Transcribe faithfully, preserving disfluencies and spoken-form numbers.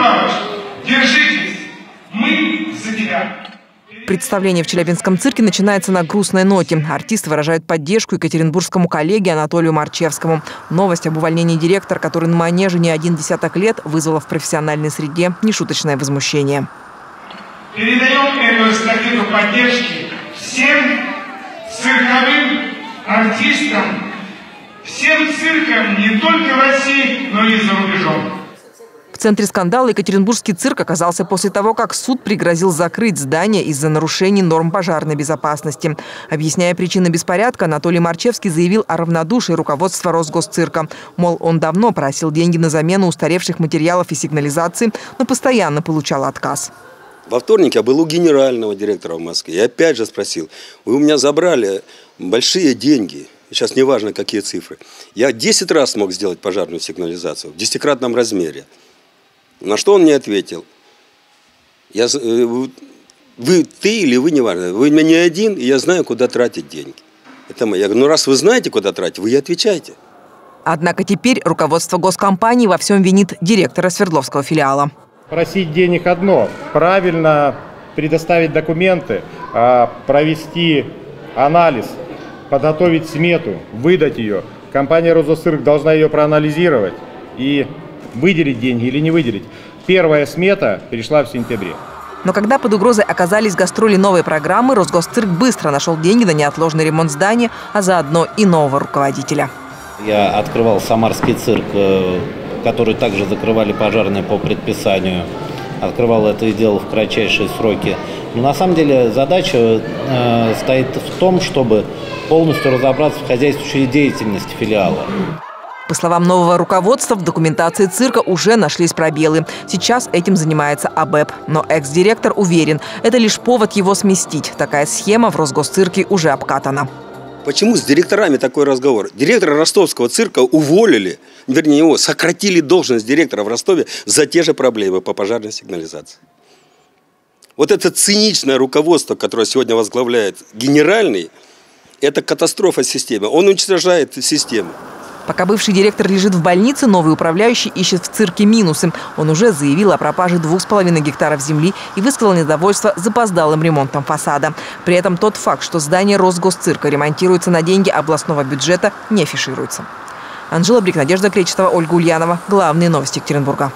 помощь. Держитесь. Мы за тебя. Представление в Челябинском цирке начинается на грустной ноте. Артисты выражают поддержку екатеринбургскому коллеге Анатолию Марчевскому. Новость об увольнении директора, который на манеже не один десяток лет, вызвала в профессиональной среде нешуточное возмущение. Передаем эту эстафету поддержки всем цирковым артистам, всем циркам не только в России, но и за рубежом. В центре скандала екатеринбургский цирк оказался после того, как суд пригрозил закрыть здание из-за нарушений норм пожарной безопасности. Объясняя причины беспорядка, Анатолий Марчевский заявил о равнодушии руководства Росгосцирка. Мол, он давно просил деньги на замену устаревших материалов и сигнализации, но постоянно получал отказ. Во вторник я был у генерального директора в Москве. Я опять же спросил: вы у меня забрали большие деньги. Сейчас неважно, какие цифры. Я десять раз смог сделать пожарную сигнализацию в десятикратном размере. На что он мне ответил: я, вы, ты или вы, не важно, вы меня не один, и я знаю, куда тратить деньги. Это мы. Я говорю: ну раз вы знаете, куда тратить, вы и отвечаете. Однако теперь руководство госкомпании во всем винит директора Свердловского филиала. Просить денег одно, правильно предоставить документы, провести анализ, подготовить смету, выдать ее. Компания «Росгосцирк» должна ее проанализировать и выделить деньги или не выделить. Первая смета перешла в сентябре. Но когда под угрозой оказались гастроли новой программы, Росгосцирк быстро нашел деньги на неотложный ремонт здания, а заодно и нового руководителя. Я открывал самарский цирк, который также закрывали пожарные по предписанию. Открывал это и делал в кратчайшие сроки. Но на самом деле задача э, стоит в том, чтобы полностью разобраться в хозяйствующей деятельности филиала. По словам нового руководства, в документации цирка уже нашлись пробелы. Сейчас этим занимается АБЭП. Но экс-директор уверен, это лишь повод его сместить. Такая схема в Росгосцирке уже обкатана. Почему с директорами такой разговор? Директора ростовского цирка уволили, вернее его, сократили должность директора в Ростове за те же проблемы по пожарной сигнализации. Вот это циничное руководство, которое сегодня возглавляет генеральный, это катастрофа системы. Он уничтожает систему. Пока бывший директор лежит в больнице, новый управляющий ищет в цирке минусы. Он уже заявил о пропаже двух с половиной гектаров земли и высказал недовольство запоздалым ремонтом фасада. При этом тот факт, что здание Росгосцирка ремонтируется на деньги областного бюджета, не афишируется. Анжела Брик, Надежда Кречетова, Ольга Ульянова. Главные новости Екатеринбурга.